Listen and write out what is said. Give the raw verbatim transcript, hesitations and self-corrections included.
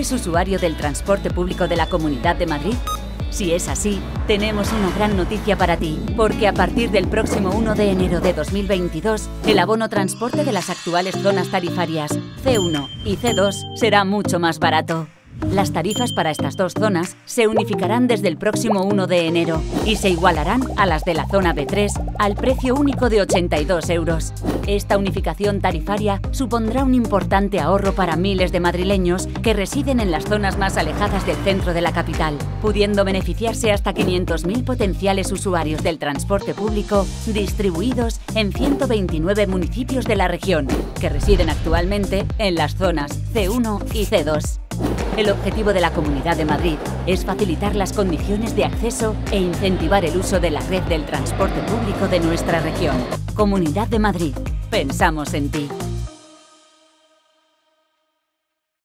¿Eres usuario del transporte público de la Comunidad de Madrid? Si es así, tenemos una gran noticia para ti, porque a partir del próximo uno de enero de dos mil veintidós, el abono transporte de las actuales zonas tarifarias C uno y C dos será mucho más barato. Las tarifas para estas dos zonas se unificarán desde el próximo uno de enero y se igualarán a las de la zona B tres al precio único de ochenta y dos euros. Esta unificación tarifaria supondrá un importante ahorro para miles de madrileños que residen en las zonas más alejadas del centro de la capital, pudiendo beneficiarse hasta quinientos mil potenciales usuarios del transporte público distribuidos en ciento veintinueve municipios de la región, que residen actualmente en las zonas C uno y C dos. El objetivo de la Comunidad de Madrid es facilitar las condiciones de acceso e incentivar el uso de la red del transporte público de nuestra región. Comunidad de Madrid, pensamos en ti.